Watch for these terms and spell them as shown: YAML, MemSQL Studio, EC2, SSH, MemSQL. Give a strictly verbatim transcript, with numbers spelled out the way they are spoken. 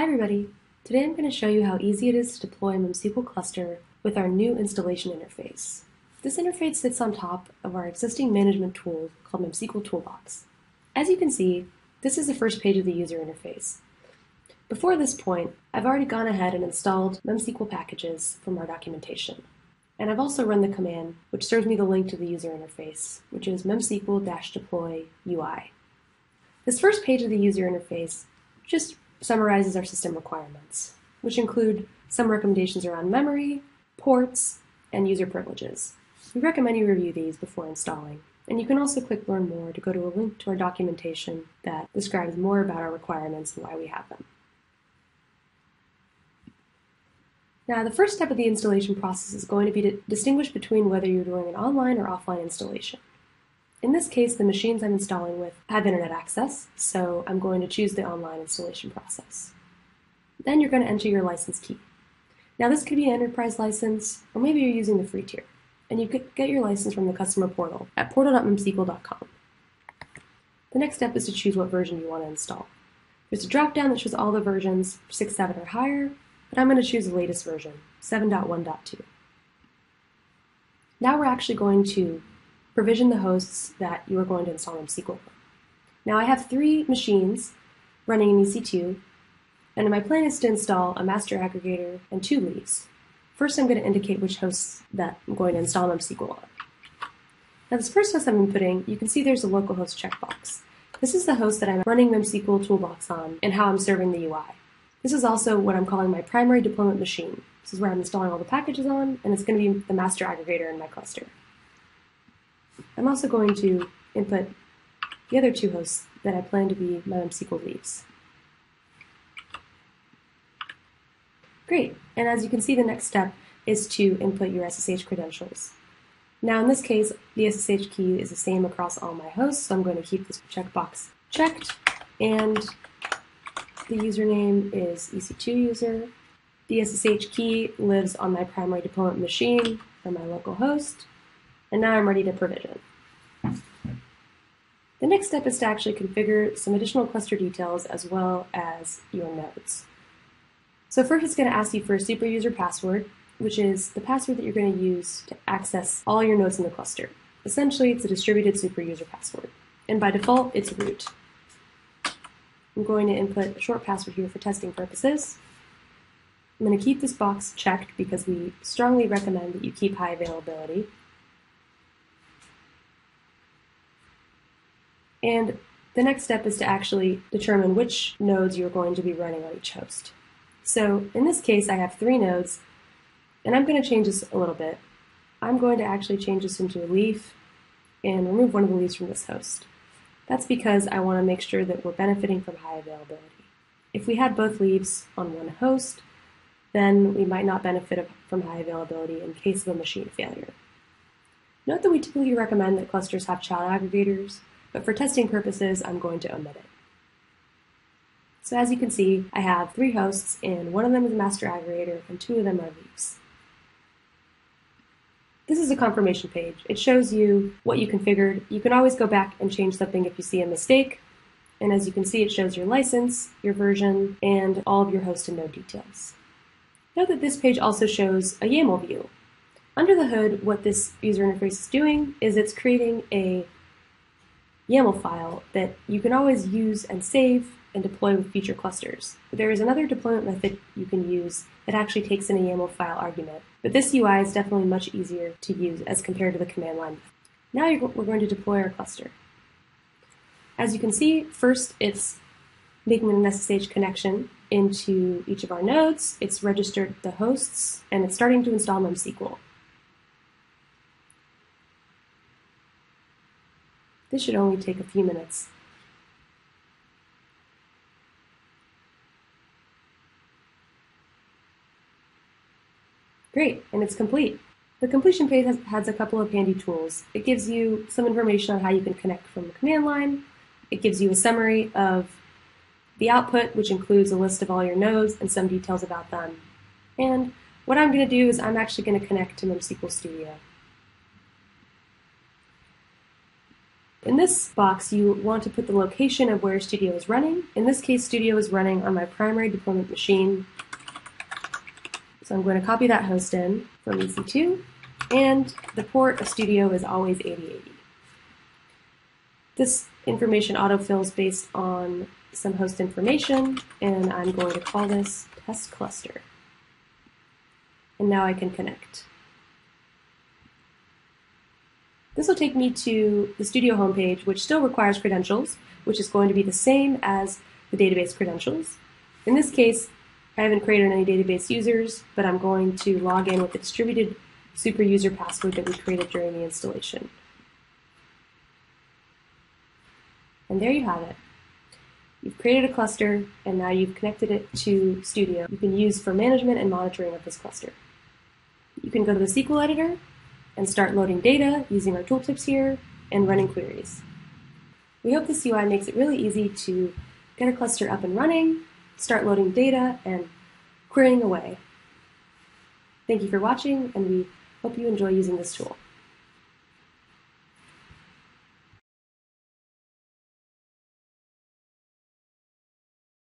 Hi everybody! Today I'm going to show you how easy it is to deploy a MemSQL cluster with our new installation interface. This interface sits on top of our existing management tool called MemSQL Toolbox. As you can see, this is the first page of the user interface. Before this point, I've already gone ahead and installed MemSQL packages from our documentation. And I've also run the command which serves me the link to the user interface, which is memsql-deploy U I. This first page of the user interface just summarizes our system requirements, which include some recommendations around memory, ports, and user privileges. We recommend you review these before installing, and you can also click Learn More to go to a link to our documentation that describes more about our requirements and why we have them. Now, the first step of the installation process is going to be to distinguish between whether you're doing an online or offline installation. In this case, the machines I'm installing with have internet access, so I'm going to choose the online installation process. Then you're going to enter your license key. Now this could be an enterprise license, or maybe you're using the free tier, and you could get your license from the customer portal at portal dot memsql dot com. The next step is to choose what version you want to install. There's a drop-down that shows all the versions, six, seven, or higher, but I'm going to choose the latest version, seven point one point two. Now we're actually going to provision the hosts that you are going to install MemSQL on. Now I have three machines running in E C two, and my plan is to install a master aggregator and two leaves. First I'm going to indicate which hosts that I'm going to install MemSQL on. Now this first host I'm inputting, you can see there's a localhost checkbox. This is the host that I'm running MemSQL Toolbox on and how I'm serving the U I. This is also what I'm calling my primary deployment machine. This is where I'm installing all the packages on, and it's going to be the master aggregator in my cluster. I'm also going to input the other two hosts that I plan to be my MemSQL leaves. Great, and as you can see, the next step is to input your S S H credentials. Now in this case, the S S H key is the same across all my hosts, so I'm going to keep this checkbox checked, and the username is E C two user. The S S H key lives on my primary deployment machine for my local host. And now I'm ready to provision. The next step is to actually configure some additional cluster details as well as your nodes. So first it's going to ask you for a superuser password, which is the password that you're going to use to access all your nodes in the cluster. Essentially, it's a distributed superuser password. And by default, it's root. I'm going to input a short password here for testing purposes. I'm going to keep this box checked because we strongly recommend that you keep high availability. And the next step is to actually determine which nodes you're going to be running on each host. So in this case, I have three nodes, and I'm going to change this a little bit. I'm going to actually change this into a leaf and remove one of the leaves from this host. That's because I want to make sure that we're benefiting from high availability. If we had both leaves on one host, then we might not benefit from high availability in case of a machine failure. Note that we typically recommend that clusters have child aggregators, but for testing purposes, I'm going to omit it. So as you can see, I have three hosts, and one of them is a master aggregator, and two of them are leaves. This is a confirmation page. It shows you what you configured. You can always go back and change something if you see a mistake. And as you can see, it shows your license, your version, and all of your host and node details. Note that this page also shows a YAML view. Under the hood, what this user interface is doing is it's creating a YAML file that you can always use and save and deploy with future clusters. There is another deployment method you can use that actually takes in a YAML file argument, but this U I is definitely much easier to use as compared to the command line. Now you're, we're going to deploy our cluster. As you can see, first it's making an S S H connection into each of our nodes, it's registered the hosts, and it's starting to install MemSQL. This should only take a few minutes. Great, and it's complete. The completion page has, has a couple of handy tools. It gives you some information on how you can connect from the command line. It gives you a summary of the output, which includes a list of all your nodes and some details about them. And what I'm going to do is I'm actually going to connect to MemSQL Studio. In this box, you want to put the location of where Studio is running. In this case, Studio is running on my primary deployment machine. So I'm going to copy that host in from E C two, and the port of Studio is always eighty eighty. This information autofills based on some host information, and I'm going to call this test cluster. And now I can connect. This will take me to the Studio homepage, which still requires credentials, which is going to be the same as the database credentials. In this case, I haven't created any database users, but I'm going to log in with the distributed super user password that we created during the installation. And there you have it. You've created a cluster, and now you've connected it to Studio. You can use for management and monitoring of this cluster. You can go to the S Q L editor and start loading data using our tooltips here and running queries. We hope this U I makes it really easy to get a cluster up and running, start loading data, and querying away. Thank you for watching, and we hope you enjoy using this tool.